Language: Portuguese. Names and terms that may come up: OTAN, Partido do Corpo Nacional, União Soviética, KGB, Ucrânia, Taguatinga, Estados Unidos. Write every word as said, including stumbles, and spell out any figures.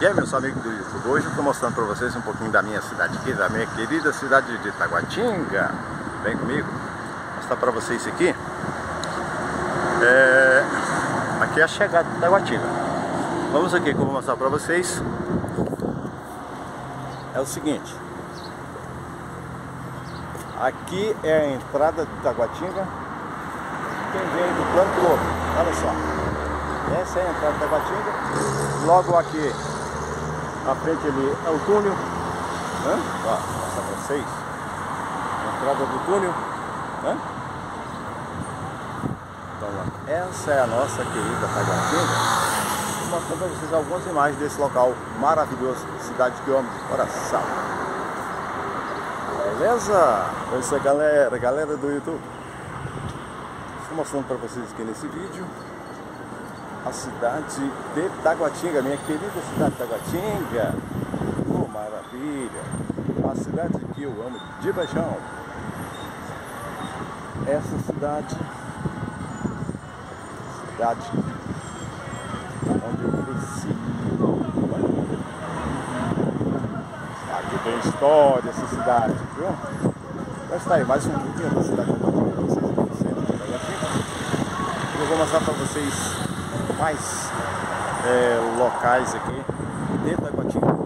E aí, meus amigos do YouTube, hoje eu estou mostrando para vocês um pouquinho da minha cidade aqui, da minha querida cidade de Taguatinga. Vem comigo, vou mostrar para vocês isso aqui. É... Aqui é a chegada de Taguatinga. Vamos aqui que eu vou mostrar para vocês. É o seguinte. Aqui é a entrada de Taguatinga. Quem vem do plano piloto, olha só. Essa é a entrada de Taguatinga. Logo aqui, à frente ali é o túnel. Hã? Ó, vou mostrar para vocês. A entrada do túnel. Hã? Então, ó, essa é a nossa querida Taguatinga. Vou mostrar para vocês algumas imagens desse local maravilhoso, cidade de homens, coração. Beleza? É isso aí, galera, galera do YouTube. Estou mostrando para vocês aqui nesse vídeo a cidade de Taguatinga, minha querida cidade de Taguatinga. Oh, maravilha! A cidade que eu amo de paixão. Essa cidade, cidade. Onde eu cresci. Aqui tem história essa cidade, viu? Então está aí, mais um pouquinho da cidade que eu vou mostrar para vocês. Eu vou mostrar para vocês mais é, locais aqui de Taguatinga.